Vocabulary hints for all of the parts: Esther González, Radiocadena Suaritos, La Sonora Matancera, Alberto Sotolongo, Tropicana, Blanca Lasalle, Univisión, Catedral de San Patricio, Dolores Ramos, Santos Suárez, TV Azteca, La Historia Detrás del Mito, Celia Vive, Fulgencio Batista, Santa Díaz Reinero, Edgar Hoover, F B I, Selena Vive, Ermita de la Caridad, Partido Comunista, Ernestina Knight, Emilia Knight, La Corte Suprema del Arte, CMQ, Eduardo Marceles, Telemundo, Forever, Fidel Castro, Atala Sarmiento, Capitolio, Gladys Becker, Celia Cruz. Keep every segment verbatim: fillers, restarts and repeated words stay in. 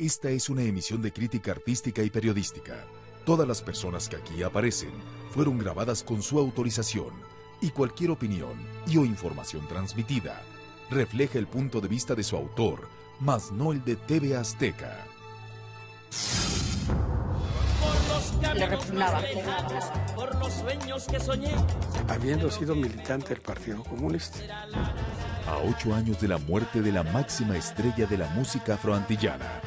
Esta es una emisión de crítica artística y periodística. Todas las personas que aquí aparecen fueron grabadas con su autorización y cualquier opinión y o información transmitida refleja el punto de vista de su autor, mas no el de T V Azteca. Le repugnaba. Habiendo sido militante del Partido Comunista. A ocho años de la muerte de la máxima estrella de la música afroantillana,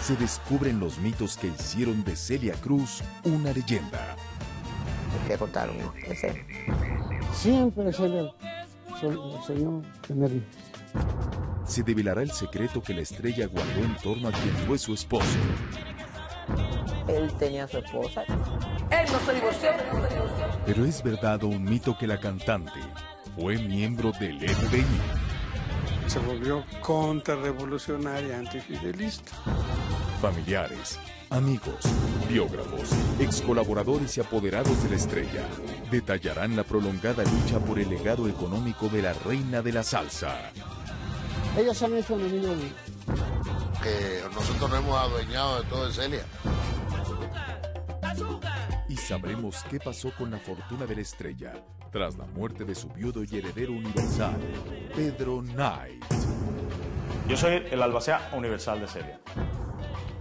se descubren los mitos que hicieron de Celia Cruz una leyenda. ¿Qué contaron? ¿Ese? Siempre se le soñó tenerlo. Se develará el secreto que la estrella guardó en torno a quien fue su esposo. Él tenía a su esposa. Él no se divorció, pero no se divorció. Pero es verdad un mito que la cantante fue miembro del F B I. Se volvió contrarrevolucionaria, antifidelista. Familiares, amigos, biógrafos, ex colaboradores y apoderados de la estrella detallarán la prolongada lucha por el legado económico de la reina de la salsa. Ellos han hecho enemigos. Que nosotros nos hemos adueñado de todo de Celia. Y sabremos qué pasó con la fortuna de la estrella tras la muerte de su viudo y heredero universal, Pedro Knight. Yo soy el albacea universal de Celia.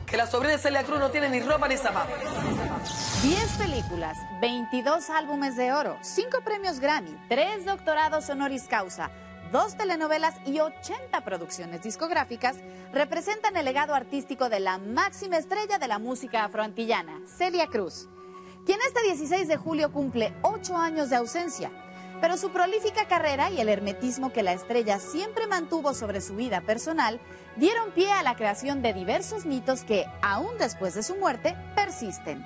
Que la sobrina de Celia Cruz no tiene ni ropa ni zapatos. diez películas, veintidós álbumes de oro, cinco premios Grammy, tres doctorados honoris causa, dos telenovelas y ochenta producciones discográficas representan el legado artístico de la máxima estrella de la música afroantillana, Celia Cruz, quien este dieciséis de julio cumple ocho años de ausencia, pero su prolífica carrera y el hermetismo que la estrella siempre mantuvo sobre su vida personal dieron pie a la creación de diversos mitos que, aún después de su muerte, persisten.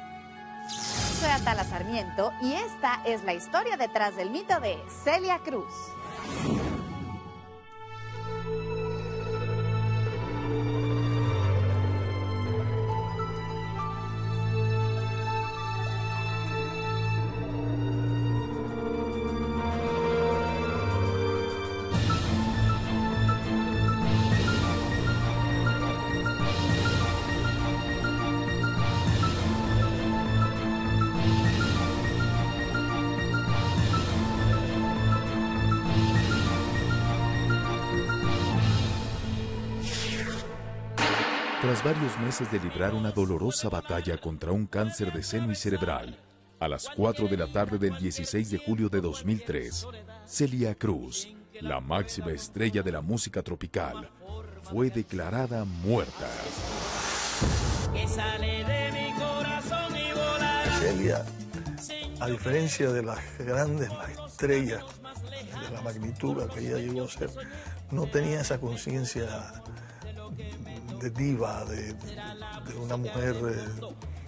Soy Atala Sarmiento y esta es la historia detrás del mito de Celia Cruz. Tras varios meses de librar una dolorosa batalla contra un cáncer de seno y cerebral, a las cuatro de la tarde del dieciséis de julio de dos mil tres, Celia Cruz, la máxima estrella de la música tropical, fue declarada muerta. Celia, a diferencia de las grandes estrellas, de la magnitud que ella llegó a ser, no tenía esa conciencia de diva, de, de una mujer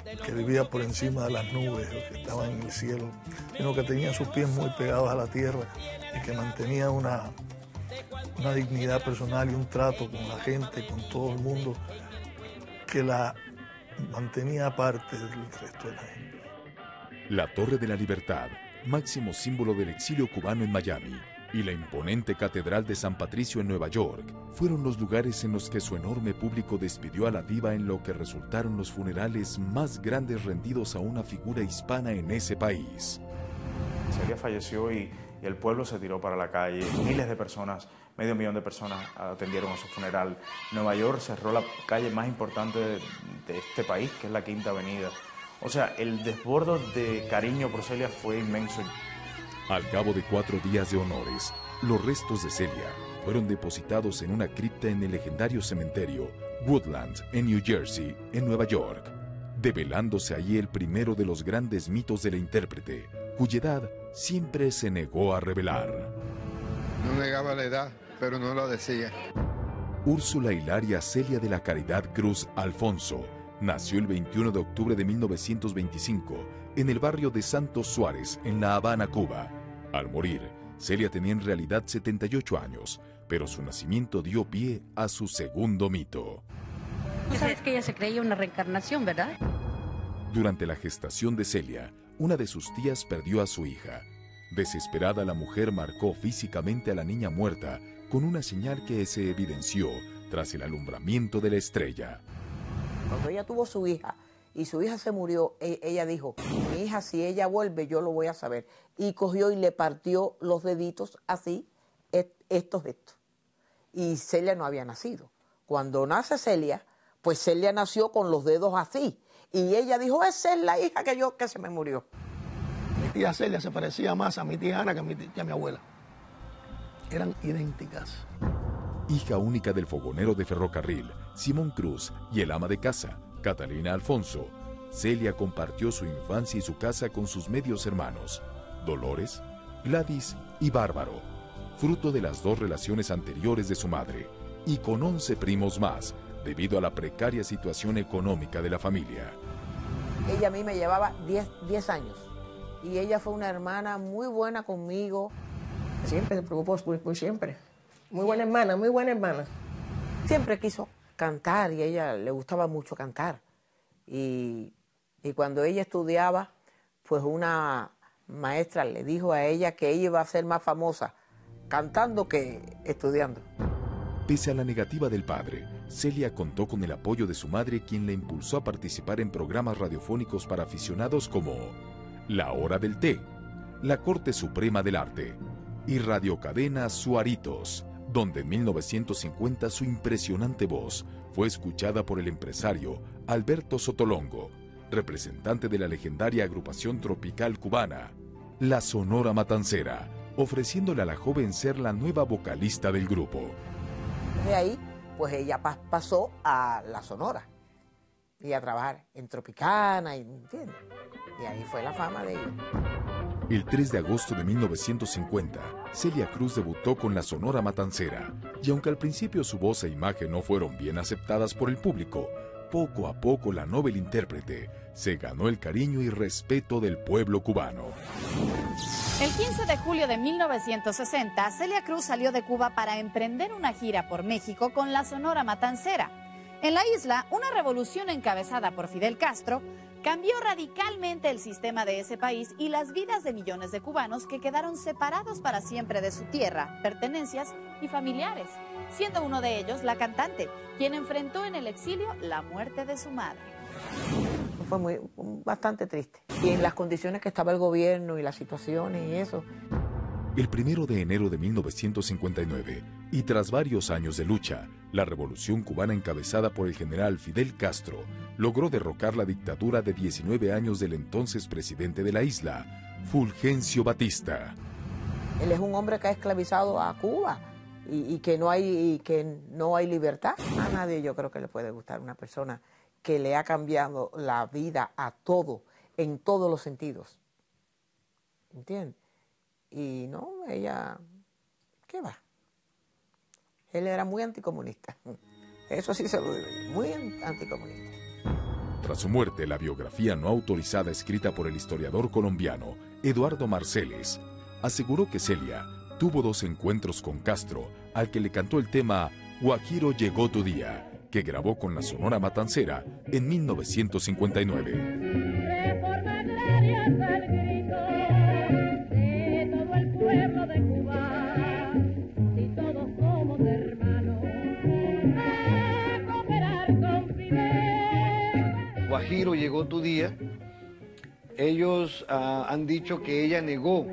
eh, que vivía por encima de las nubes, que estaba en el cielo, sino que tenía sus pies muy pegados a la tierra y que mantenía una, una dignidad personal y un trato con la gente, con todo el mundo, que la mantenía aparte del resto de la gente. La Torre de la Libertad, máximo símbolo del exilio cubano en Miami, y la imponente Catedral de San Patricio en Nueva York fueron los lugares en los que su enorme público despidió a la diva en lo que resultaron los funerales más grandes rendidos a una figura hispana en ese país. Celia falleció y el pueblo se tiró para la calle, miles de personas, medio millón de personas atendieron a su funeral. Nueva York cerró la calle más importante de, de este país, que es la Quinta Avenida. O sea, el desbordo de cariño por Celia fue inmenso. Al cabo de cuatro días de honores, los restos de Celia fueron depositados en una cripta en el legendario cementerio Woodlands, en New Jersey, en Nueva York, develándose allí el primero de los grandes mitos de la intérprete, cuya edad siempre se negó a revelar. No negaba la edad, pero no la decía. Úrsula Hilaria Celia de la Caridad Cruz Alfonso nació el veintiuno de octubre de mil novecientos veinticinco en el barrio de Santos Suárez, en La Habana, Cuba. Al morir, Celia tenía en realidad setenta y ocho años, pero su nacimiento dio pie a su segundo mito. Tú sabes que ella se creía una reencarnación, ¿verdad? Durante la gestación de Celia, una de sus tías perdió a su hija. Desesperada, la mujer marcó físicamente a la niña muerta con una señal que se evidenció tras el alumbramiento de la estrella. Cuando ella tuvo su hija y su hija se murió, ella dijo, mi hija, si ella vuelve, yo lo voy a saber. Y cogió y le partió los deditos así, estos, estos. Y Celia no había nacido. Cuando nace Celia, pues Celia nació con los dedos así. Y ella dijo, esa es la hija que yo, que se me murió. Mi tía Celia se parecía más a mi tía Ana que a mi, tía, que a mi abuela. Eran idénticas. Hija única del fogonero de ferrocarril, Simón Cruz, y el ama de casa, Catalina Alfonso, Celia compartió su infancia y su casa con sus medios hermanos, Dolores, Gladys y Bárbaro, fruto de las dos relaciones anteriores de su madre, y con once primos más, debido a la precaria situación económica de la familia. Ella a mí me llevaba diez años, y ella fue una hermana muy buena conmigo. Siempre se preocupó, por, por siempre. Muy buena hermana, muy buena hermana. Siempre quiso cantar y a ella le gustaba mucho cantar. Y, y cuando ella estudiaba, pues una maestra le dijo a ella que ella iba a ser más famosa cantando que estudiando. Pese a la negativa del padre, Celia contó con el apoyo de su madre, quien la impulsó a participar en programas radiofónicos para aficionados como La Hora del Té, La Corte Suprema del Arte y Radiocadena Suaritos, donde en mil novecientos cincuenta su impresionante voz fue escuchada por el empresario Alberto Sotolongo, representante de la legendaria agrupación tropical cubana, La Sonora Matancera, ofreciéndole a la joven ser la nueva vocalista del grupo. De ahí, pues ella pas- pasó a La Sonora y a trabajar en Tropicana, ¿entiendes? Y ahí fue la fama de ella. El tres de agosto de mil novecientos cincuenta, Celia Cruz debutó con La Sonora Matancera, y aunque al principio su voz e imagen no fueron bien aceptadas por el público, poco a poco la novel intérprete se ganó el cariño y respeto del pueblo cubano. El quince de julio de mil novecientos sesenta, Celia Cruz salió de Cuba para emprender una gira por México con La Sonora Matancera. En la isla, una revolución encabezada por Fidel Castro cambió radicalmente el sistema de ese país y las vidas de millones de cubanos que quedaron separados para siempre de su tierra, pertenencias y familiares, siendo uno de ellos la cantante, quien enfrentó en el exilio la muerte de su madre. Fue muy, bastante triste. Y en las condiciones que estaba el gobierno y las situaciones y eso. El primero de enero de mil novecientos cincuenta y nueve, y tras varios años de lucha, la revolución cubana encabezada por el general Fidel Castro logró derrocar la dictadura de diecinueve años del entonces presidente de la isla, Fulgencio Batista. Él es un hombre que ha esclavizado a Cuba y, y, que, no hay, y que no hay libertad. A nadie yo creo que le puede gustar una persona que le ha cambiado la vida a todo, en todos los sentidos. ¿Entiendes? Y no, ella... ¿Qué va? Él era muy anticomunista. Eso sí se lo digo, muy anticomunista. Tras su muerte, la biografía no autorizada escrita por el historiador colombiano Eduardo Marceles aseguró que Celia tuvo dos encuentros con Castro, al que le cantó el tema Guajiro llegó tu día, que grabó con La Sonora Matancera en mil novecientos cincuenta y nueve. Guajiro llegó tu día. Ellos uh, han dicho que ella negó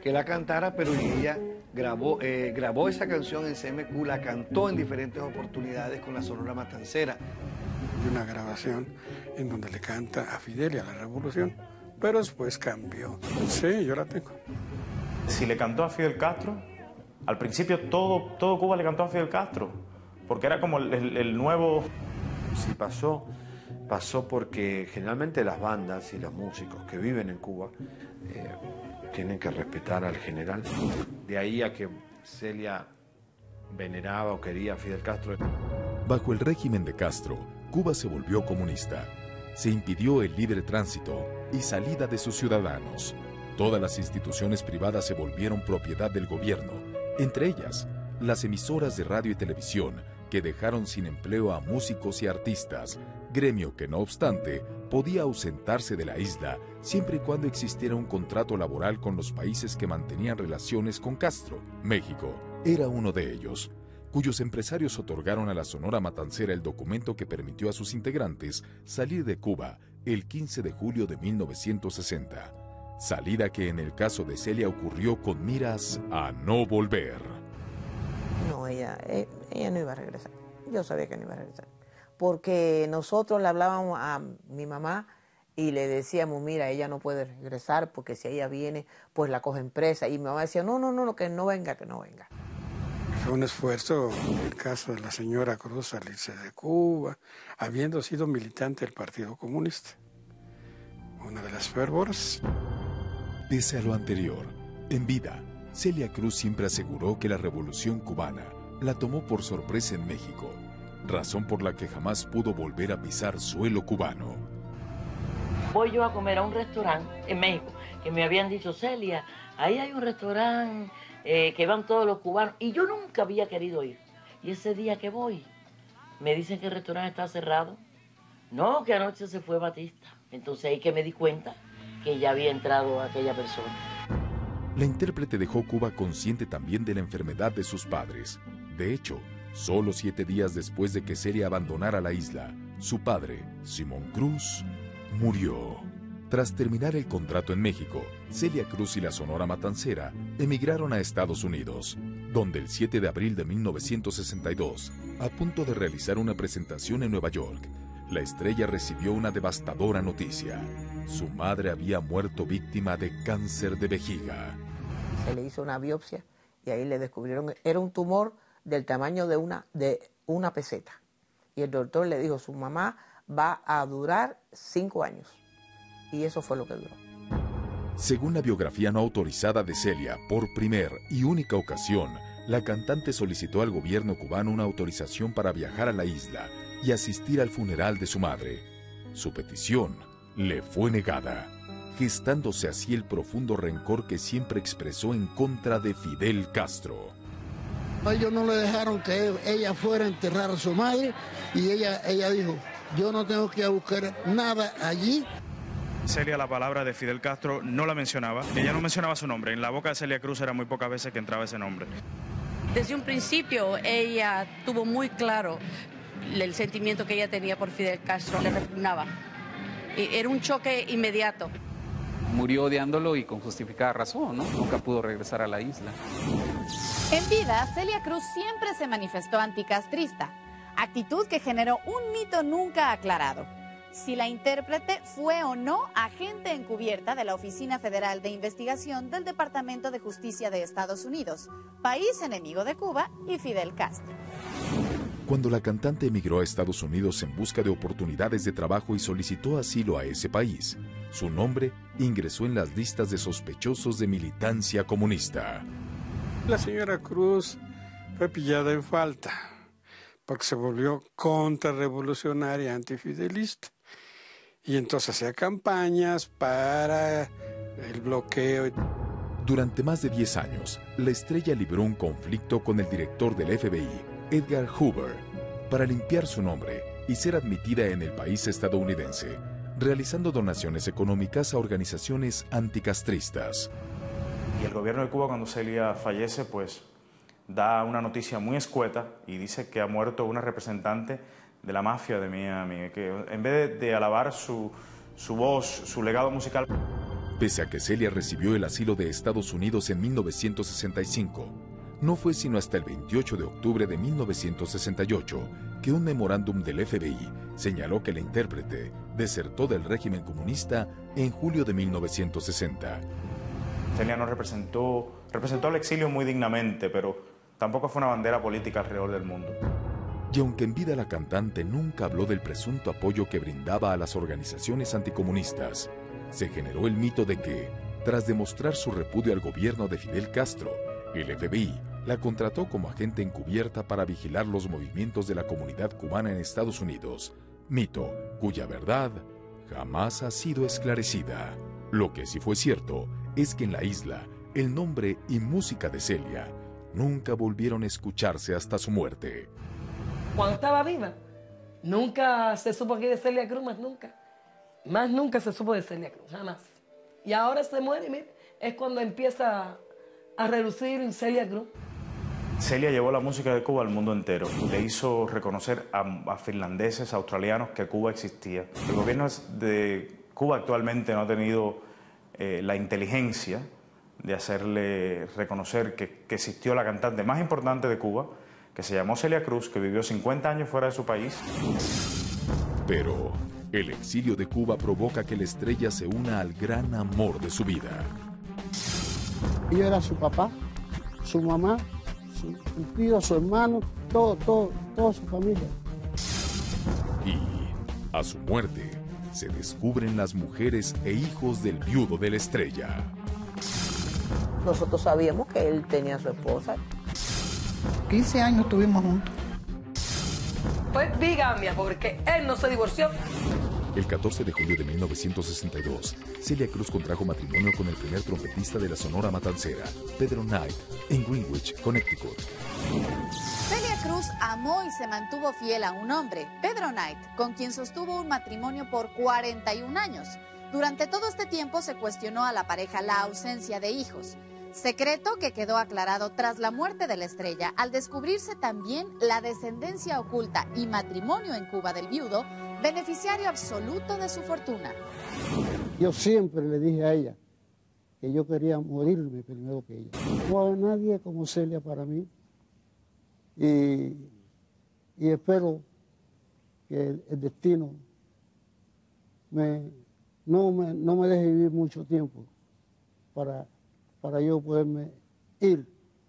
que la cantara, pero ella grabó, eh, grabó esa canción en C M Q, la cantó en diferentes oportunidades con La Sonora Matancera. Hay una grabación en donde le canta a Fidel y a la revolución, pero después cambió. Sí, yo la tengo. Si le cantó a Fidel Castro, al principio todo, todo Cuba le cantó a Fidel Castro, porque era como el, el, el nuevo... Si pasó... Pasó porque generalmente las bandas y los músicos que viven en Cuba eh, tienen que respetar al general. De ahí a que Celia veneraba o quería a Fidel Castro. Bajo el régimen de Castro, Cuba se volvió comunista. Se impidió el libre tránsito y salida de sus ciudadanos. Todas las instituciones privadas se volvieron propiedad del gobierno, entre ellas las emisoras de radio y televisión, que dejaron sin empleo a músicos y artistas, gremio que no obstante podía ausentarse de la isla siempre y cuando existiera un contrato laboral con los países que mantenían relaciones con Castro. México era uno de ellos. cuyos empresarios otorgaron a la Sonora Matancera el documento que permitió a sus integrantes salir de Cuba el quince de julio de mil novecientos sesenta, salida que en el caso de Celia ocurrió con miras a no volver. No, ella, ella no iba a regresar, yo sabía que no iba a regresar, porque nosotros le hablábamos a mi mamá y le decíamos, mira, ella no puede regresar porque si ella viene, pues la cogen presa. Y mi mamá decía, no, no, no, que no venga, que no venga. Fue un esfuerzo, en el caso de la señora Cruz, salirse de Cuba, habiendo sido militante del Partido Comunista. Una de las fervoras. Pese a lo anterior, en vida, Celia Cruz siempre aseguró que la revolución cubana la tomó por sorpresa en México, razón por la que jamás pudo volver a pisar suelo cubano. Voy yo a comer a un restaurante en México, que me habían dicho, Celia, ahí hay un restaurante eh, que van todos los cubanos, y yo nunca había querido ir. Y ese día que voy, me dicen que el restaurante está cerrado. No, que anoche se fue Batista. Entonces ahí que me di cuenta que ya había entrado aquella persona. La intérprete dejó Cuba consciente también de la enfermedad de sus padres. De hecho, solo siete días después de que Celia abandonara la isla, su padre, Simón Cruz, murió. Tras terminar el contrato en México, Celia Cruz y la Sonora Matancera emigraron a Estados Unidos, donde el siete de abril de mil novecientos sesenta y dos, a punto de realizar una presentación en Nueva York, la estrella recibió una devastadora noticia. Su madre había muerto víctima de cáncer de vejiga. Se le hizo una biopsia y ahí le descubrieron, era un tumor del tamaño de una, de una peseta. Y el doctor le dijo, su mamá va a durar cinco años. Y eso fue lo que duró. Según la biografía no autorizada de Celia, por primer y única ocasión, la cantante solicitó al gobierno cubano una autorización para viajar a la isla y asistir al funeral de su madre. Su petición le fue negada, gestándose así el profundo rencor que siempre expresó en contra de Fidel Castro. Ellos no le dejaron que ella fuera a enterrar a su madre y ella, ella dijo, yo no tengo que ir a buscar nada allí. Celia, la palabra de Fidel Castro no la mencionaba, ella no mencionaba su nombre, en la boca de Celia Cruz era muy pocas veces que entraba ese nombre. Desde un principio ella tuvo muy claro el sentimiento que ella tenía por Fidel Castro, le repugnaba, era un choque inmediato. Murió odiándolo y con justificada razón, ¿no? Nunca pudo regresar a la isla. En vida, Celia Cruz siempre se manifestó anticastrista, actitud que generó un mito nunca aclarado. Si la intérprete fue o no agente encubierta de la Oficina Federal de Investigación del Departamento de Justicia de Estados Unidos, país enemigo de Cuba y Fidel Castro. Cuando la cantante emigró a Estados Unidos en busca de oportunidades de trabajo y solicitó asilo a ese país, su nombre ingresó en las listas de sospechosos de militancia comunista. La señora Cruz fue pillada en falta porque se volvió contrarrevolucionaria, antifidelista. Y entonces hacía campañas para el bloqueo. Durante más de diez años, la estrella libró un conflicto con el director del F B I, Edgar Hoover, para limpiar su nombre y ser admitida en el país estadounidense, realizando donaciones económicas a organizaciones anticastristas. Y el gobierno de Cuba, cuando Celia fallece, pues da una noticia muy escueta y dice que ha muerto una representante de la mafia de Miami, que en vez de, de alabar su, su voz, su legado musical. Pese a que Celia recibió el asilo de Estados Unidos en mil novecientos sesenta y cinco, no fue sino hasta el veintiocho de octubre de mil novecientos sesenta y ocho que un memorándum del F B I señaló que la intérprete desertó del régimen comunista en julio de mil novecientos sesenta. Celia no representó, representó el exilio muy dignamente, pero tampoco fue una bandera política alrededor del mundo. Y aunque en vida la cantante nunca habló del presunto apoyo que brindaba a las organizaciones anticomunistas, se generó el mito de que, tras demostrar su repudio al gobierno de Fidel Castro, el F B I la contrató como agente encubierta para vigilar los movimientos de la comunidad cubana en Estados Unidos, mito cuya verdad jamás ha sido esclarecida. Lo que sí fue cierto es que en la isla, el nombre y música de Celia nunca volvieron a escucharse hasta su muerte. Cuando estaba viva, nunca se supo aquí de Celia Cruz, más nunca. Más nunca se supo de Celia Cruz, jamás. Y ahora se muere, mire, es cuando empieza a relucir Celia Cruz. Celia llevó la música de Cuba al mundo entero. Le hizo reconocer a, a finlandeses, a australianos, que Cuba existía. El gobierno de Cuba actualmente no ha tenido eh, la inteligencia de hacerle reconocer que, que existió la cantante más importante de Cuba, que se llamó Celia Cruz, que vivió cincuenta años fuera de su país. Pero el exilio de Cuba provoca que la estrella se una al gran amor de su vida. Yo era su papá, su mamá, su tío, su hermano, todo, todo, toda su familia. Y a su muerte se descubren las mujeres e hijos del viudo de la estrella. Nosotros sabíamos que él tenía a su esposa. quince años estuvimos juntos. Fue bigamia porque él no se divorció. El catorce de julio de mil novecientos sesenta y dos, Celia Cruz contrajo matrimonio con el primer trompetista de la Sonora Matancera, Pedro Knight, en Greenwich, Connecticut. Celia Cruz amó y se mantuvo fiel a un hombre, Pedro Knight, con quien sostuvo un matrimonio por cuarenta y un años. Durante todo este tiempo se cuestionó a la pareja la ausencia de hijos, secreto que quedó aclarado tras la muerte de la estrella, al descubrirse también la descendencia oculta y matrimonio en Cuba del viudo, beneficiario absoluto de su fortuna. Yo siempre le dije a ella que yo quería morirme primero que ella. No hay nadie como Celia para mí y, y espero que el, el destino me, no, me, no me deje vivir mucho tiempo para, para yo poderme ir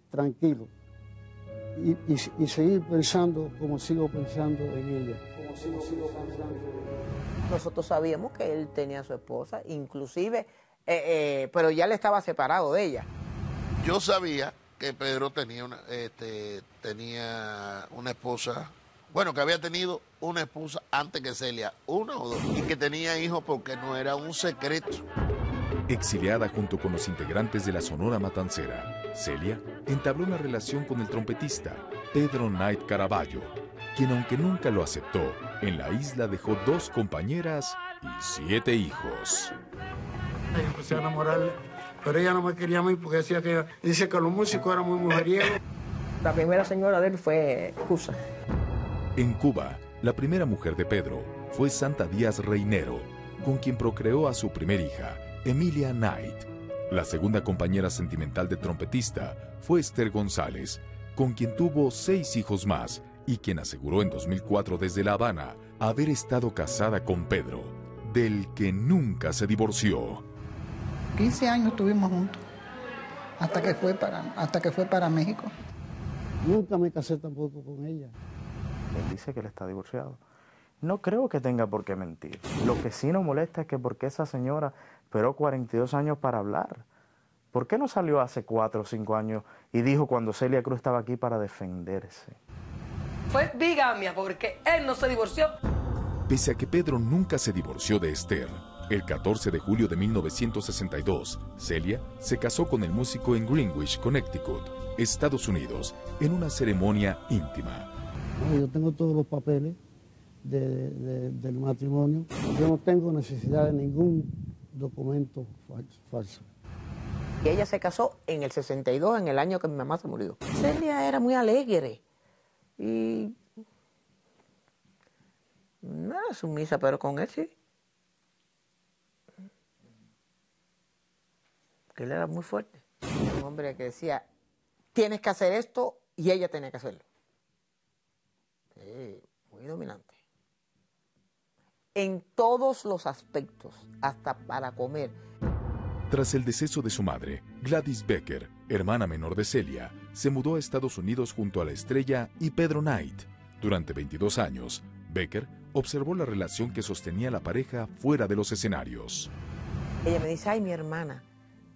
tranquilo y, y, y seguir pensando como sigo pensando en ella. Nosotros sabíamos que él tenía a su esposa, inclusive, eh, eh, pero ya le estaba separado de ella. Yo sabía que Pedro tenía una, este, tenía una esposa, bueno, que había tenido una esposa antes que Celia, una o dos, y que tenía hijos porque no era un secreto. Exiliada junto con los integrantes de la Sonora Matancera, Celia entabló una relación con el trompetista Pedro Knight Caraballo, quien, aunque nunca lo aceptó, en la isla dejó dos compañeras y siete hijos. Yo empecé a enamorarla, pero ella no me quería a mí porque decía que ella, dice que los músicos eran muy mujeriegos. La primera señora de él fue Cusa. En Cuba, la primera mujer de Pedro fue Santa Díaz Reinero, con quien procreó a su primer hija, Emilia Knight. La segunda compañera sentimental de trompetista fue Esther González, con quien tuvo seis hijos más, y quien aseguró en dos mil cuatro desde La Habana haber estado casada con Pedro, del que nunca se divorció. quince años estuvimos juntos, hasta que fue para, hasta que fue para México. Nunca me casé tampoco con ella. Él dice que él está divorciado. No creo que tenga por qué mentir. Lo que sí nos molesta es que porque esa señora esperó cuarenta y dos años para hablar. ¿Por qué no salió hace cuatro o cinco años y dijo cuando Celia Cruz estaba aquí para defenderse? Fue bigamia porque él no se divorció. Pese a que Pedro nunca se divorció de Esther, el catorce de julio de mil novecientos sesenta y dos, Celia se casó con el músico en Greenwich, Connecticut, Estados Unidos, en una ceremonia íntima. Yo tengo todos los papeles de, de, del matrimonio. Yo no tengo necesidad de ningún documento falso. Y ella se casó en el sesenta y dos, en el año que mi mamá se murió. Celia era muy alegre y no era sumisa, pero con él sí. Que él era muy fuerte. Un hombre que decía, tienes que hacer esto, y ella tenía que hacerlo. Sí, muy dominante. En todos los aspectos, hasta para comer. Tras el deceso de su madre, Gladys Becker, hermana menor de Celia, se mudó a Estados Unidos junto a la estrella y Pedro Knight. Durante veintidós años, Becker observó la relación que sostenía la pareja fuera de los escenarios. Ella me dice, ay, mi hermana,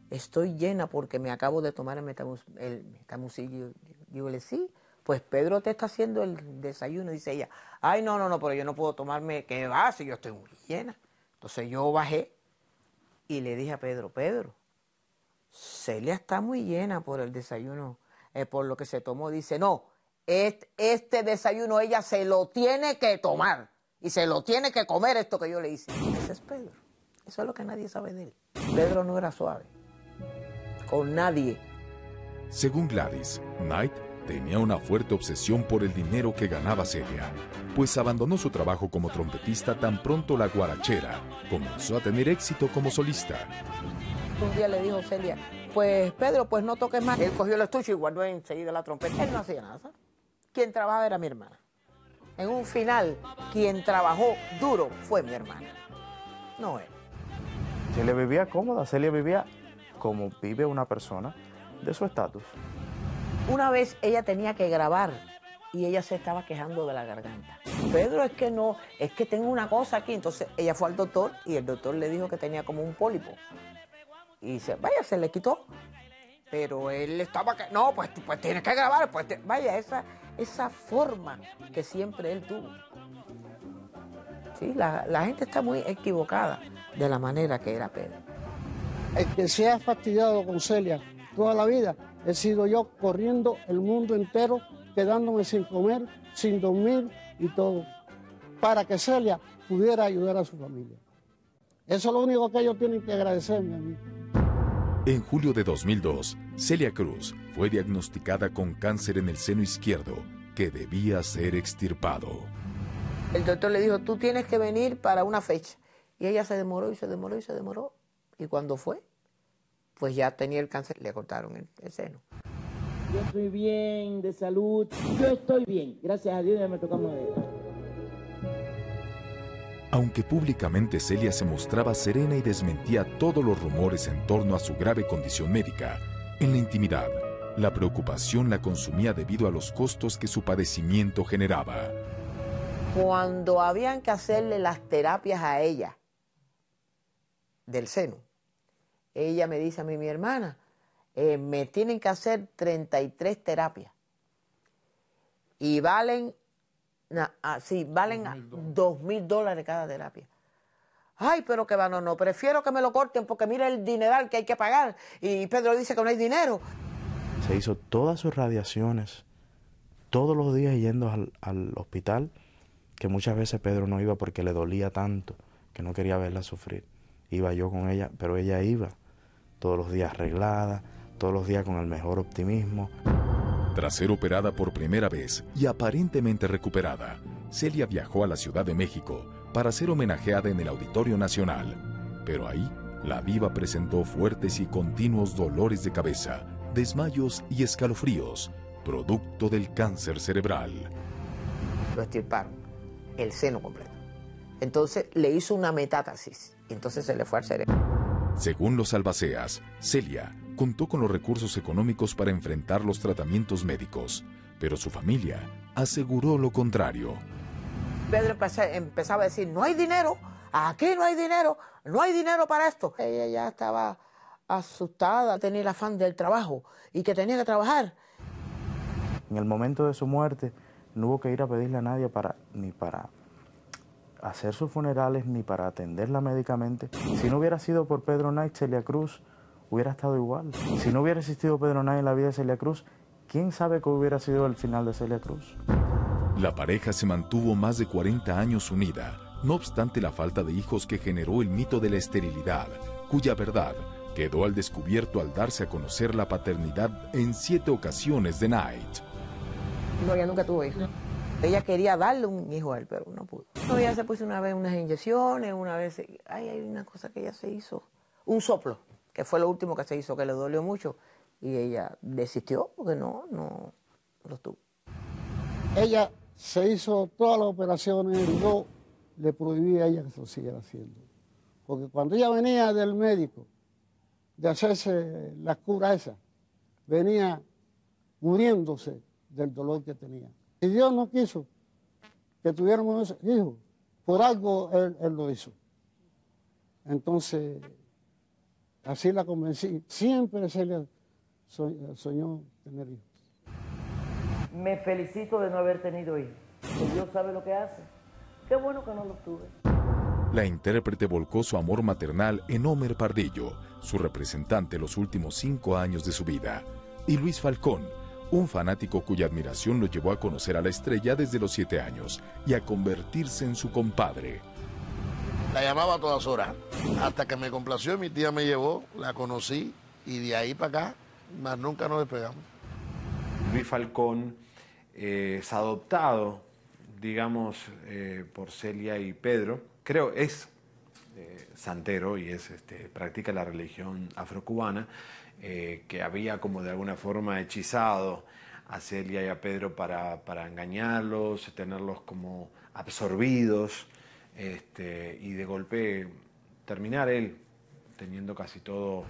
estoy llena porque me acabo de tomar el metamucil. Yo le sí, pues Pedro te está haciendo el desayuno. Dice ella, ay, no, no, no, pero yo no puedo tomarme, ¿qué va? Si yo estoy muy llena. Entonces yo bajé y le dije a Pedro, Pedro, Celia está muy llena por el desayuno, eh, por lo que se tomó. Dice, no, este, este desayuno ella se lo tiene que tomar y se lo tiene que comer esto que yo le hice. Ese es Pedro, eso es lo que nadie sabe de él. Pedro no era suave, con nadie. Según Gladys, Knight tenía una fuerte obsesión por el dinero que ganaba Celia, pues abandonó su trabajo como trompetista tan pronto la guarachera comenzó a tener éxito como solista. Un día le dijo Celia, pues Pedro, pues no toques más. Él cogió el estuche y guardó enseguida la trompeta. Él no hacía nada, ¿sabes? Quien trabajaba era mi hermana. En un final, quien trabajó duro fue mi hermana, no él. Celia vivía cómoda, Celia vivía como vive una persona de su estatus. Una vez ella tenía que grabar y ella se estaba quejando de la garganta. Pedro, es que no, es que tengo una cosa aquí. Entonces ella fue al doctor y el doctor le dijo que tenía como un pólipo. Y dice, vaya, se le quitó. Pero él estaba, que, no, pues, pues tienes que grabar, pues te, vaya, esa, esa forma que siempre él tuvo. Sí, la, la gente está muy equivocada de la manera que era Pedro. El que se ha fastidiado con Celia toda la vida he sido yo, corriendo el mundo entero, quedándome sin comer, sin dormir y todo, para que Celia pudiera ayudar a su familia. Eso es lo único que ellos tienen que agradecerme a mí. En julio de dos mil dos, Celia Cruz fue diagnosticada con cáncer en el seno izquierdo, que debía ser extirpado. El doctor le dijo, tú tienes que venir para una fecha. Y ella se demoró, y se demoró, y se demoró. Y cuando fue, pues ya tenía el cáncer, le cortaron el, el seno. Yo estoy bien, de salud, yo estoy bien. Gracias a Dios ya me tocamos de ella. Aunque públicamente Celia se mostraba serena y desmentía todos los rumores en torno a su grave condición médica, en la intimidad, la preocupación la consumía debido a los costos que su padecimiento generaba. Cuando habían que hacerle las terapias a ella, del seno, ella me dice a mí, mi hermana, eh, me tienen que hacer treinta y tres terapias. Y valen... Na, ah, sí, valen dos mil dólares cada terapia. Ay, pero que va, no, no, prefiero que me lo corten porque mira el dineral que hay que pagar. Y Pedro dice que no hay dinero. Se hizo todas sus radiaciones, todos los días yendo al, al hospital, que muchas veces Pedro no iba porque le dolía tanto, que no quería verla sufrir. Iba yo con ella, pero ella iba todos los días arreglada, todos los días con el mejor optimismo. Tras ser operada por primera vez y aparentemente recuperada, Celia viajó a la Ciudad de México para ser homenajeada en el Auditorio Nacional. Pero ahí, la diva presentó fuertes y continuos dolores de cabeza, desmayos y escalofríos, producto del cáncer cerebral. Lo extirparon, el seno completo. Entonces le hizo una metástasis, entonces se le fue al cerebro. Según los albaceas, Celia contó con los recursos económicos para enfrentar los tratamientos médicos, pero su familia aseguró lo contrario. Pedro empezaba a decir, no hay dinero, aquí no hay dinero, no hay dinero para esto. Ella ya estaba asustada, tenía el afán del trabajo y que tenía que trabajar. En el momento de su muerte no hubo que ir a pedirle a nadie para, ni para hacer sus funerales ni para atenderla médicamente. Si no hubiera sido por Pedro Knight, Celia Cruz hubiera estado igual. Si no hubiera existido Pedro Knight en la vida de Celia Cruz, ¿quién sabe qué hubiera sido el final de Celia Cruz? La pareja se mantuvo más de cuarenta años unida, no obstante la falta de hijos que generó el mito de la esterilidad, cuya verdad quedó al descubierto al darse a conocer la paternidad en siete ocasiones de Knight. No, ella nunca tuvo hijos. Ella quería darle un hijo a él, pero no pudo. No, ella se puso una vez unas inyecciones, una vez... Ay, hay una cosa que ella se hizo, un soplo, que fue lo último que se hizo, que le dolió mucho, y ella desistió porque no, no lo tuvo. Ella se hizo todas las operaciones y yo le prohibí a ella que se lo siguiera haciendo. Porque cuando ella venía del médico de hacerse las curas esas, venía muriéndose del dolor que tenía. Y Dios no quiso que tuviéramos hijos, por algo él, él lo hizo. Entonces... así la convencí. Siempre se le soñó tener hijos. Me felicito de no haber tenido hijos. Dios sabe lo que hace. Qué bueno que no los tuve. La intérprete volcó su amor maternal en Omer Pardillo, su representante los últimos cinco años de su vida, y Luis Falcón, un fanático cuya admiración lo llevó a conocer a la estrella desde los siete años y a convertirse en su compadre. La llamaba a todas horas, hasta que me complació y mi tía me llevó, la conocí, y de ahí para acá, más nunca nos despegamos. Luis Falcón eh, es adoptado, digamos, eh, por Celia y Pedro. Creo es eh, santero y es, este, practica la religión afrocubana, eh, que había como de alguna forma hechizado a Celia y a Pedro para, para engañarlos, tenerlos como absorbidos, este, y de golpe terminar él teniendo casi todo.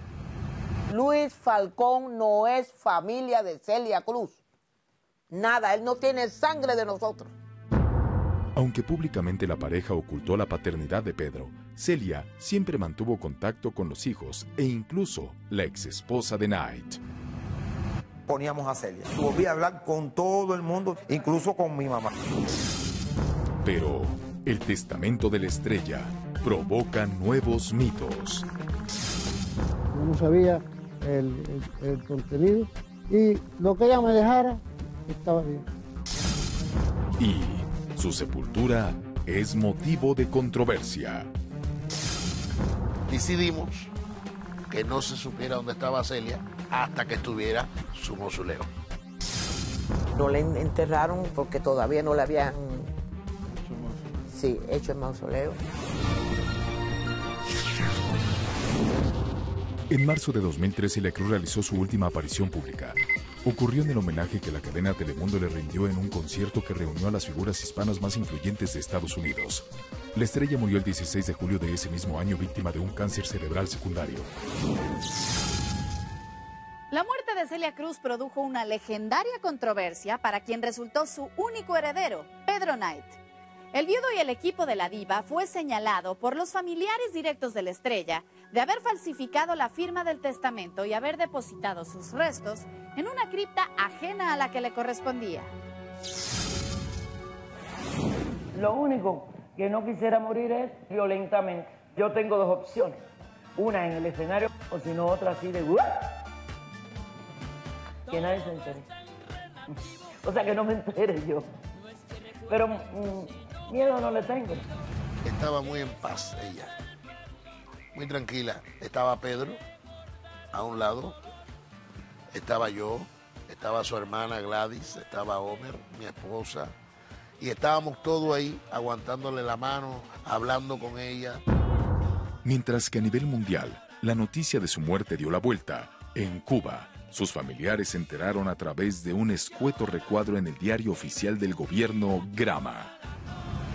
Luis Falcón no es familia de Celia Cruz. Nada, él no tiene sangre de nosotros. Aunque públicamente la pareja ocultó la paternidad de Pedro, Celia siempre mantuvo contacto con los hijos e incluso la exesposa de Knight. Poníamos a Celia, volví a hablar con todo el mundo, incluso con mi mamá. Pero el testamento de la estrella provoca nuevos mitos. No sabía el, el, el contenido y lo que ella me dejara estaba bien. Y su sepultura es motivo de controversia. Decidimos que no se supiera dónde estaba Celia hasta que estuviera su mausoleo. No la enterraron porque todavía no la habían sí, hecho el mausoleo. En marzo de dos mil tres, Celia Cruz realizó su última aparición pública. Ocurrió en el homenaje que la cadena Telemundo le rindió en un concierto que reunió a las figuras hispanas más influyentes de Estados Unidos. La estrella murió el dieciséis de julio de ese mismo año víctima de un cáncer cerebral secundario. La muerte de Celia Cruz produjo una legendaria controversia para quien resultó su único heredero, Pedro Knight. El viudo y el equipo de la diva fue señalado por los familiares directos de la estrella de haber falsificado la firma del testamento y haber depositado sus restos en una cripta ajena a la que le correspondía. Lo único que no quisiera morir es violentamente. Yo tengo dos opciones, una en el escenario o si no otra así de... que nadie se entere. O sea, que no me entere yo. Pero... Mm, miedo no le tengo. Estaba muy en paz ella, muy tranquila. Estaba Pedro a un lado, estaba yo, estaba su hermana Gladys, estaba Omer, mi esposa, y estábamos todos ahí aguantándole la mano, hablando con ella. Mientras que a nivel mundial, la noticia de su muerte dio la vuelta, en Cuba, sus familiares se enteraron a través de un escueto recuadro en el diario oficial del gobierno, Grama.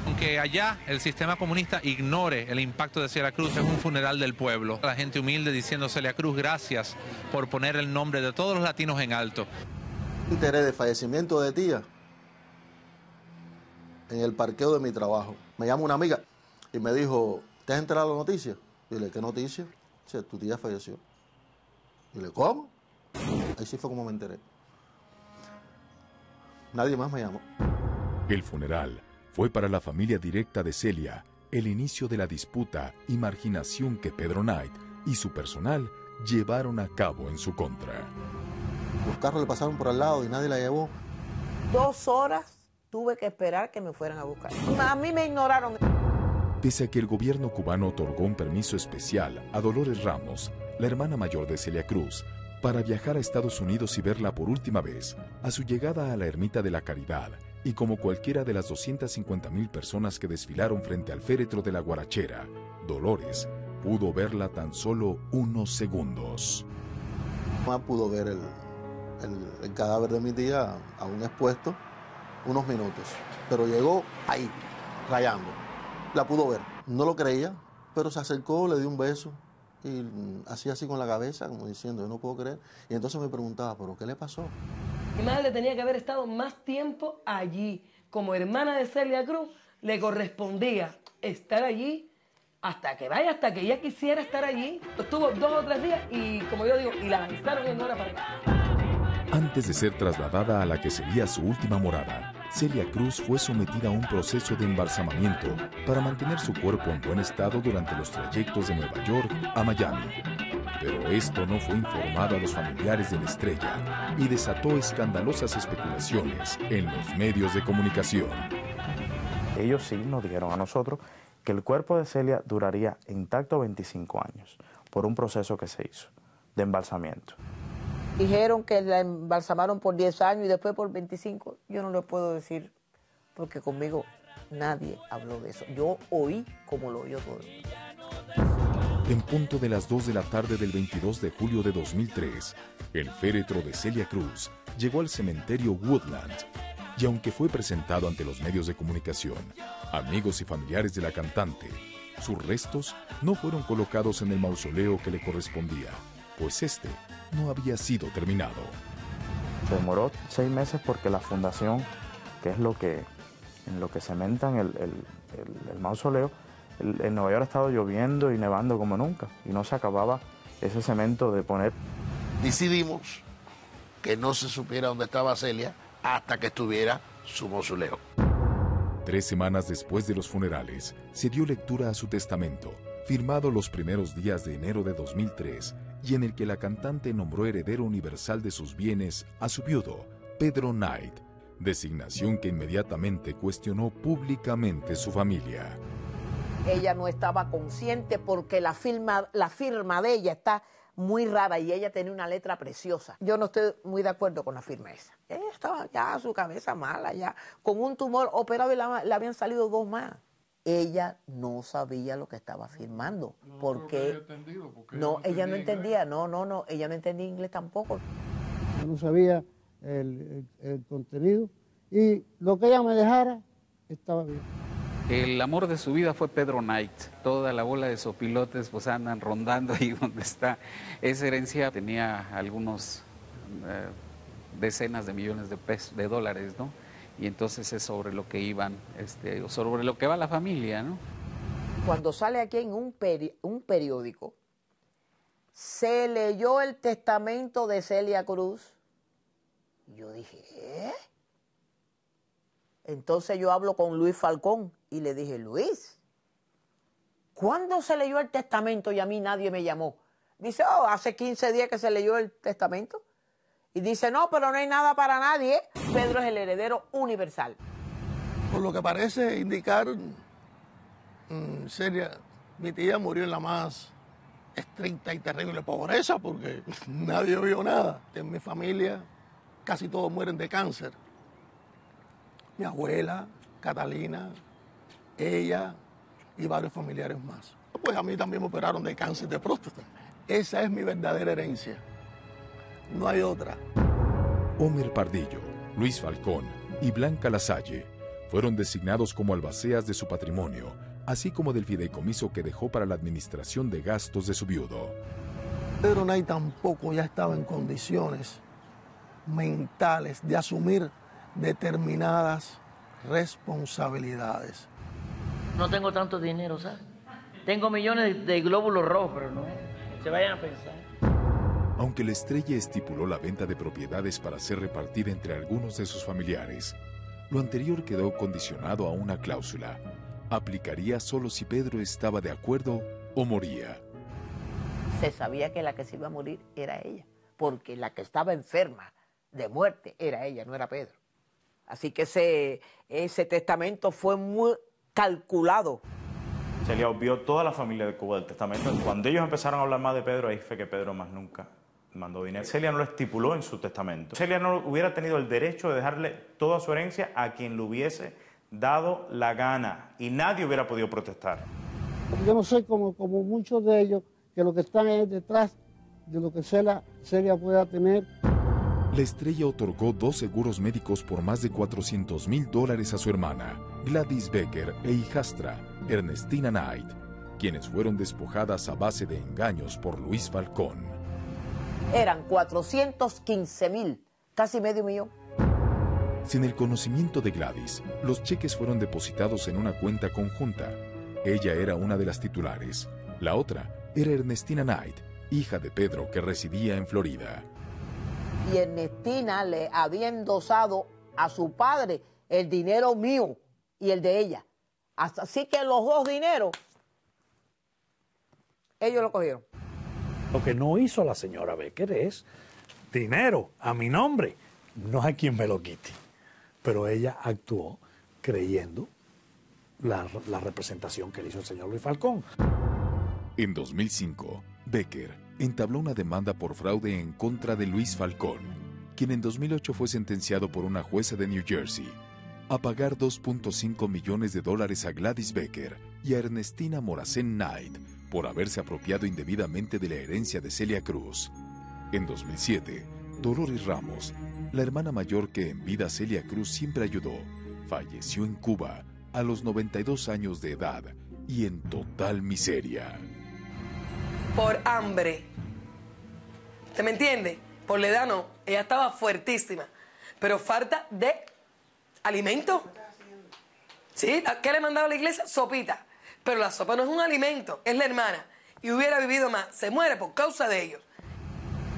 Aunque allá el sistema comunista ignore el impacto de Celia Cruz, es un funeral del pueblo. La gente humilde diciendo: Celia Cruz, gracias por poner el nombre de todos los latinos en alto. Enteré del fallecimiento de tía en el parqueo de mi trabajo. Me llama una amiga y me dijo: ¿te has enterado la noticia? Y le dije: ¿qué noticia? Dice: tu tía falleció. Y le dije: ¿cómo? Ahí sí fue como me enteré. Nadie más me llamó. El funeral fue para la familia directa de Celia el inicio de la disputa y marginación que Pedro Knight y su personal llevaron a cabo en su contra. Los carros le pasaron por al lado y nadie la llevó. Dos horas tuve que esperar que me fueran a buscar. A mí me ignoraron. Pese a que el gobierno cubano otorgó un permiso especial a Dolores Ramos, la hermana mayor de Celia Cruz, para viajar a Estados Unidos y verla por última vez, a su llegada a la Ermita de la Caridad, y como cualquiera de las doscientas cincuenta mil personas que desfilaron frente al féretro de la Guarachera, Dolores pudo verla tan solo unos segundos. Mamá pudo ver el, el, el cadáver de mi tía aún expuesto unos minutos, pero llegó ahí, rayando. La pudo ver, no lo creía, pero se acercó, le dio un beso y hacía así con la cabeza, como diciendo: yo no puedo creer. Y entonces me preguntaba: ¿pero qué le pasó? Mi madre tenía que haber estado más tiempo allí. Como hermana de Celia Cruz, le correspondía estar allí hasta que vaya, hasta que ella quisiera estar allí. Estuvo dos o tres días y, como yo digo, y la lanzaron en hora para acá. Antes de ser trasladada a la que sería su última morada, Celia Cruz fue sometida a un proceso de embalsamamiento para mantener su cuerpo en buen estado durante los trayectos de Nueva York a Miami. Pero esto no fue informado a los familiares de la estrella y desató escandalosas especulaciones en los medios de comunicación. Ellos sí nos dijeron a nosotros que el cuerpo de Celia duraría intacto veinticinco años por un proceso que se hizo de embalsamiento. Dijeron que la embalsamaron por diez años y después por veinticinco. Yo no le puedo decir, porque conmigo nadie habló de eso. Yo oí como lo oyó todo. En punto de las dos de la tarde del veintidós de julio de dos mil tres, el féretro de Celia Cruz llegó al cementerio Woodlands, y aunque fue presentado ante los medios de comunicación, amigos y familiares de la cantante, sus restos no fueron colocados en el mausoleo que le correspondía, pues este no había sido terminado. Se demoró seis meses porque la fundación, que es lo que, en lo que cementan el, el, el, el mausoleo, el, en Nueva York ha estado lloviendo y nevando como nunca, y no se acababa ese cemento de poner. Decidimos que no se supiera dónde estaba Celia hasta que estuviera su mausoleo. Tres semanas después de los funerales, se dio lectura a su testamento, firmado los primeros días de enero de dos mil tres, y en el que la cantante nombró heredero universal de sus bienes a su viudo, Pedro Knight, designación que inmediatamente cuestionó públicamente su familia. Ella no estaba consciente porque la firma, la firma de ella está muy rara y ella tenía una letra preciosa. Yo no estoy muy de acuerdo con la firma esa. Ella estaba ya su cabeza mala, ya con un tumor operado y la, le habían salido dos más. Ella no sabía lo que estaba firmando. No, porque, porque no, ella no entendía, no, no, no, ella no entendía inglés tampoco. No sabía el, el, el contenido y lo que ella me dejara estaba bien. El amor de su vida fue Pedro Knight. Toda la bola de sopilotes pues andan rondando ahí donde está esa herencia. Tenía algunos eh, decenas de millones de pesos, de dólares, ¿no? Y entonces es sobre lo que iban, este, sobre lo que va la familia, ¿no? Cuando sale aquí en un, peri un periódico, se leyó el testamento de Celia Cruz. Yo dije, ¿eh? Entonces yo hablo con Luis Falcón y le dije, Luis, ¿cuándo se leyó el testamento y a mí nadie me llamó? Dice, oh, hace quince días que se leyó el testamento. Y dice, no, pero no hay nada para nadie. Pedro es el heredero universal. Por lo que parece indicar, mmm, Celia, mi tía murió en la más estricta y terrible pobreza porque nadie vio nada. En mi familia casi todos mueren de cáncer. Mi abuela, Catalina, ella y varios familiares más. Pues a mí también me operaron de cáncer de próstata. Esa es mi verdadera herencia. No hay otra. Omer Pardillo, Luis Falcón y Blanca Lasalle fueron designados como albaceas de su patrimonio, así como del fideicomiso que dejó para la administración de gastos de su viudo. Pedro Knight tampoco ya estaba en condiciones mentales de asumir determinadas responsabilidades. No tengo tanto dinero, ¿sabes? Tengo millones de glóbulos rojos, pero no se vayan a pensar. Aunque la estrella estipuló la venta de propiedades para ser repartida entre algunos de sus familiares, lo anterior quedó condicionado a una cláusula. Aplicaría solo si Pedro estaba de acuerdo o moría. Se sabía que la que se iba a morir era ella, porque la que estaba enferma de muerte era ella, no era Pedro. Así que ese, ese testamento fue muy calculado. Se le obvió toda la familia de Cuba del testamento. Cuando ellos empezaron a hablar más de Pedro, ahí fue que Pedro más nunca mandó dinero. Celia no lo estipuló en su testamento. Celia no hubiera tenido el derecho de dejarle toda su herencia a quien le hubiese dado la gana y nadie hubiera podido protestar. Yo no soy como, como muchos de ellos que lo que están es detrás de lo que Celia, Celia pueda tener. La estrella otorgó dos seguros médicos por más de cuatrocientos mil dólares a su hermana, Gladys Becker e hijastra, Ernestina Knight, quienes fueron despojadas a base de engaños por Luis Falcón. Eran cuatrocientos quince mil, casi medio millón. Sin el conocimiento de Gladys, los cheques fueron depositados en una cuenta conjunta. Ella era una de las titulares. La otra era Ernestina Knight, hija de Pedro que residía en Florida. Y Ernestina le había endosado a su padre el dinero mío y el de ella. Así que los dos dineros, ellos lo cogieron. Lo que no hizo la señora Becker es dinero a mi nombre. No hay quien me lo quite. Pero ella actuó creyendo la, la representación que le hizo el señor Luis Falcón. En dos mil cinco, Becker entabló una demanda por fraude en contra de Luis Falcón, quien en dos mil ocho fue sentenciado por una jueza de New Jersey a pagar dos punto cinco millones de dólares a Gladys Becker y a Ernestina Knight por haberse apropiado indebidamente de la herencia de Celia Cruz. En dos mil siete, Dolores Ramos, la hermana mayor que en vida Celia Cruz siempre ayudó, falleció en Cuba a los noventa y dos años de edad y en total miseria. Por hambre. ¿Te me entiende? Por la edad no. Ella estaba fuertísima. Pero falta de alimento. ¿Sí? ¿Qué le mandaba a la iglesia? Sopita. Pero la sopa no es un alimento, es la hermana. Y hubiera vivido más. Se muere por causa de ellos.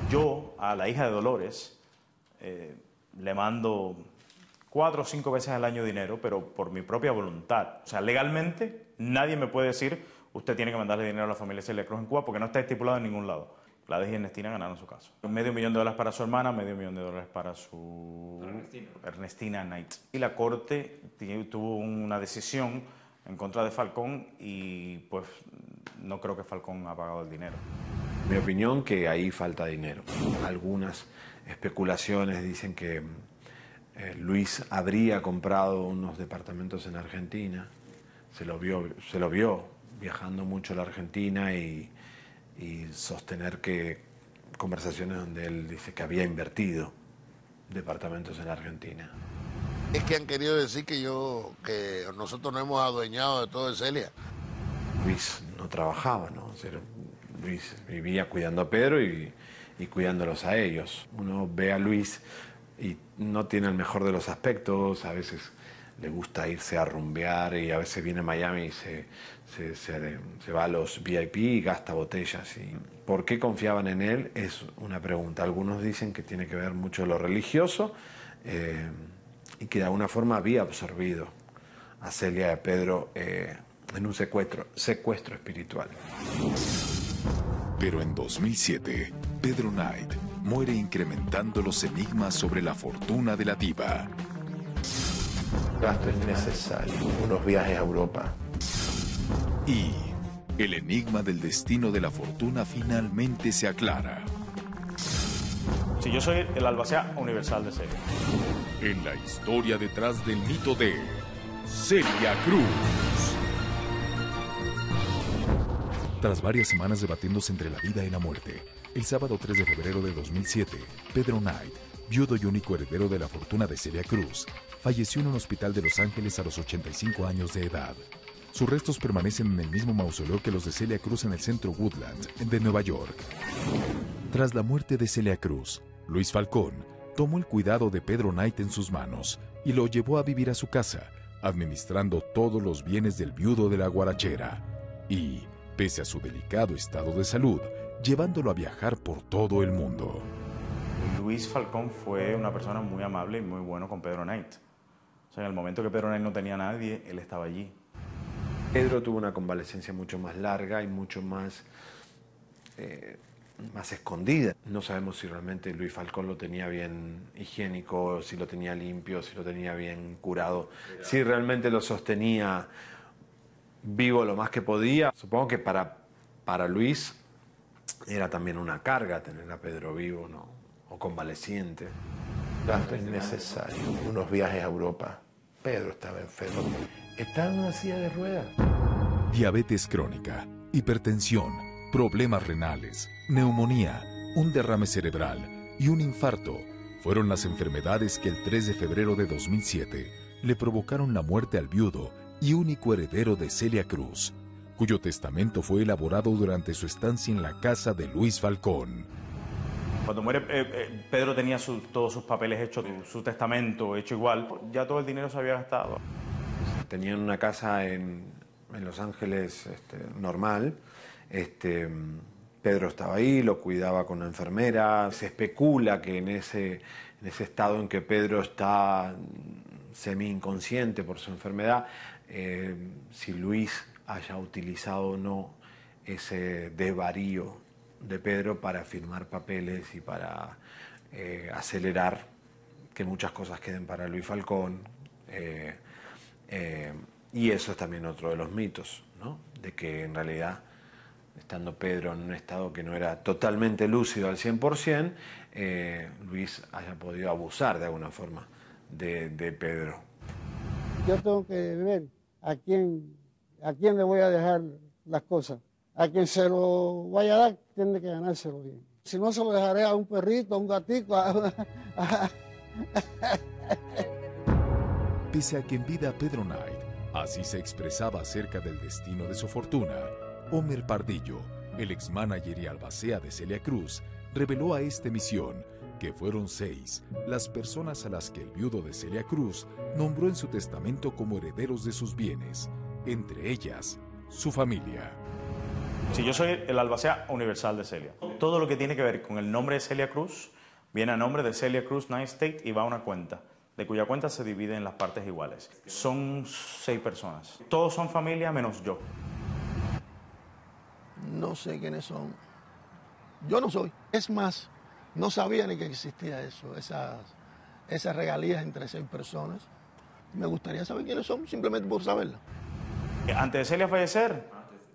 Yo a la hija de Dolores eh, le mando cuatro o cinco veces al año dinero, pero por mi propia voluntad. O sea, legalmente nadie me puede decir, usted tiene que mandarle dinero a la familia Celia Cruz en Cuba, porque no está estipulado en ningún lado. Gladys y Ernestina ganaron su caso. Medio millón de dólares para su hermana, medio millón de dólares para su... Ernestina. Ernestina Knight. Y la corte tuvo una decisión en contra de Falcón y pues no creo que Falcón ha pagado el dinero. Mi opinión que ahí falta dinero. Algunas especulaciones dicen que eh, Luis habría comprado unos departamentos en Argentina. Se lo vio, se lo vio viajando mucho a la Argentina y... y sostener que conversaciones donde él dice que había invertido departamentos en la Argentina. Es que han querido decir que yo, que nosotros nos hemos adueñado de todo de Celia. Luis no trabajaba, ¿no? O sea, Luis vivía cuidando a Pedro y, y cuidándolos a ellos. Uno ve a Luis y no tiene el mejor de los aspectos, a veces le gusta irse a rumbear y a veces viene a Miami y se, se, se, se va a los V I P y gasta botellas. Y ¿por qué confiaban en él? Es una pregunta. Algunos dicen que tiene que ver mucho lo religioso eh, y que de alguna forma había absorbido a Celia y a Pedro eh, en un secuestro, secuestro espiritual. Pero en dos mil siete, Pedro Knight muere incrementando los enigmas sobre la fortuna de la diva. Gasto innecesario, unos viajes a Europa. Y el enigma del destino de la fortuna finalmente se aclara. Si yo soy el albacea universal de Celia. En la historia detrás del mito de Celia Cruz. Tras varias semanas debatiéndose entre la vida y la muerte, el sábado tres de febrero de dos mil siete, Pedro Knight, viudo y único heredero de la fortuna de Celia Cruz, falleció en un hospital de Los Ángeles a los ochenta y cinco años de edad. Sus restos permanecen en el mismo mausoleo que los de Celia Cruz en el centro Woodlands de Nueva York. Tras la muerte de Celia Cruz, Luis Falcón tomó el cuidado de Pedro Knight en sus manos y lo llevó a vivir a su casa, administrando todos los bienes del viudo de la guarachera y, pese a su delicado estado de salud, llevándolo a viajar por todo el mundo. Luis Falcón fue una persona muy amable y muy bueno con Pedro Knight. O sea, en el momento que Pedro Knight no tenía a nadie, él estaba allí. Pedro tuvo una convalecencia mucho más larga y mucho más, eh, más escondida. No sabemos si realmente Luis Falcón lo tenía bien higiénico, si lo tenía limpio, si lo tenía bien curado, si realmente lo sostenía vivo lo más que podía. Supongo que para, para Luis era también una carga tener a Pedro vivo, ¿no? O convaleciente. Gasto innecesario, unos viajes a Europa. Pedro estaba enfermo. Estaba en una silla de ruedas. Diabetes crónica, hipertensión, problemas renales, neumonía, un derrame cerebral y un infarto fueron las enfermedades que el tres de febrero de dos mil siete le provocaron la muerte al viudo y único heredero de Celia Cruz, cuyo testamento fue elaborado durante su estancia en la casa de Luis Falcón. Cuando muere, eh, Pedro tenía su, todos sus papeles hechos, su testamento hecho igual. Ya todo el dinero se había gastado. Tenían una casa en, en Los Ángeles este, normal. Este, Pedro estaba ahí, lo cuidaba con una enfermera. Se especula que en ese, en ese estado en que Pedro está semi-inconsciente por su enfermedad, eh, si Luis haya utilizado o no ese desvarío de Pedro para firmar papeles y para eh, acelerar que muchas cosas queden para Luis Falcón. Eh, eh, y eso es también otro de los mitos, ¿no? De que en realidad estando Pedro en un estado que no era totalmente lúcido al cien por ciento, eh, Luis haya podido abusar de alguna forma de, de Pedro. Yo tengo que ver a quién, a quién le voy a dejar las cosas. A quien se lo vaya a dar, tiene que ganárselo bien. Si no, se lo dejaré a un perrito, a un gatito, a... a... Pese a que en vida Pedro Knight así se expresaba acerca del destino de su fortuna, Omer Pardillo, el ex-manager y albacea de Celia Cruz, reveló a esta emisión que fueron seis las personas a las que el viudo de Celia Cruz nombró en su testamento como herederos de sus bienes, entre ellas su familia. Si yo soy el albacea universal de Celia, todo lo que tiene que ver con el nombre de Celia Cruz viene a nombre de Celia Cruz Knight Estate y va a una cuenta, de cuya cuenta se divide en las partes iguales. Son seis personas. Todos son familia menos yo. No sé quiénes son. Yo no soy. Es más, no sabía ni que existía eso, esas, esas regalías entre seis personas. Me gustaría saber quiénes son, simplemente por saberlo. Antes de Celia fallecer,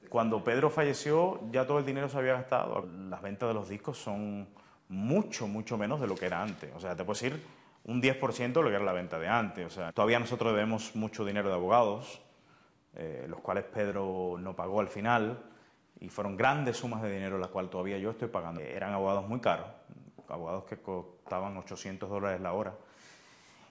cuando Pedro falleció, ya todo el dinero se había gastado. Las ventas de los discos son mucho, mucho menos de lo que era antes. O sea, te puedo decir un diez por ciento de lo que era la venta de antes. O sea, todavía nosotros debemos mucho dinero de abogados, eh, los cuales Pedro no pagó al final, y fueron grandes sumas de dinero las cuales todavía yo estoy pagando. Eh, eran abogados muy caros, abogados que costaban ochocientos dólares la hora.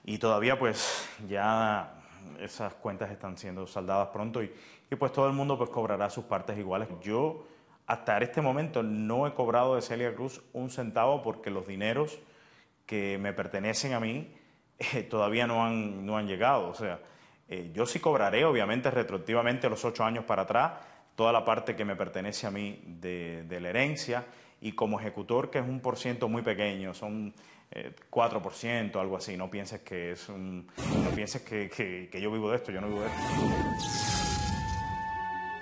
Y todavía, pues, ya esas cuentas están siendo saldadas pronto y, y pues todo el mundo pues cobrará sus partes iguales. Yo hasta este momento no he cobrado de Celia Cruz un centavo porque los dineros que me pertenecen a mí eh, todavía no han, no han llegado. O sea, eh, yo sí cobraré obviamente retroactivamente los ocho años para atrás toda la parte que me pertenece a mí de, de la herencia y como ejecutor, que es un por ciento muy pequeño, son Eh, cuatro por ciento, algo así. No pienses que es un... No pienses que, que, que yo vivo de esto, yo no vivo de esto.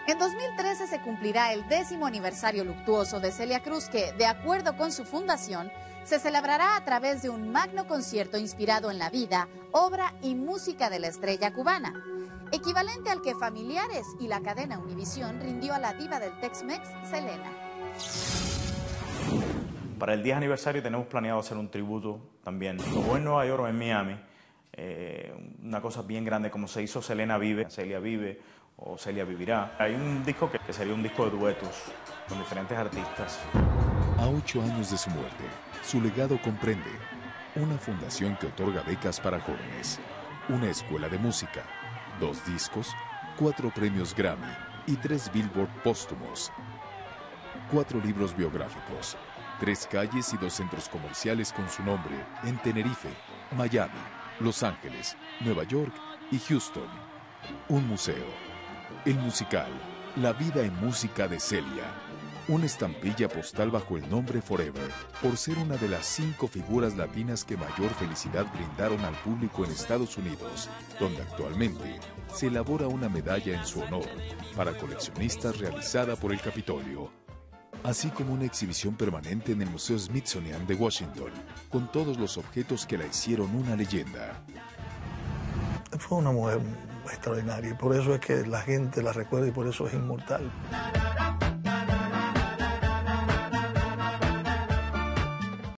En dos mil trece se cumplirá el décimo aniversario luctuoso de Celia Cruz que, de acuerdo con su fundación, se celebrará a través de un magno concierto inspirado en la vida, obra y música de la estrella cubana, equivalente al que familiares y la cadena Univisión rindió a la diva del Tex-Mex, Selena. Para el diez aniversario tenemos planeado hacer un tributo también, o en Nueva York o en Miami, eh, una cosa bien grande como se hizo Selena Vive, Celia Vive o Celia Vivirá. Hay un disco que, que sería un disco de duetos con diferentes artistas. A ocho años de su muerte, su legado comprende una fundación que otorga becas para jóvenes, una escuela de música, dos discos, cuatro premios Grammy y tres Billboard póstumos, cuatro libros biográficos, tres calles y dos centros comerciales con su nombre en Tenerife, Miami, Los Ángeles, Nueva York y Houston. Un museo, el musical La Vida en Música de Celia. Una estampilla postal bajo el nombre Forever, por ser una de las cinco figuras latinas que mayor felicidad brindaron al público en Estados Unidos, donde actualmente se elabora una medalla en su honor para coleccionistas realizada por el Capitolio, así como una exhibición permanente en el Museo Smithsonian de Washington, con todos los objetos que la hicieron una leyenda. Fue una mujer extraordinaria y por eso es que la gente la recuerda y por eso es inmortal.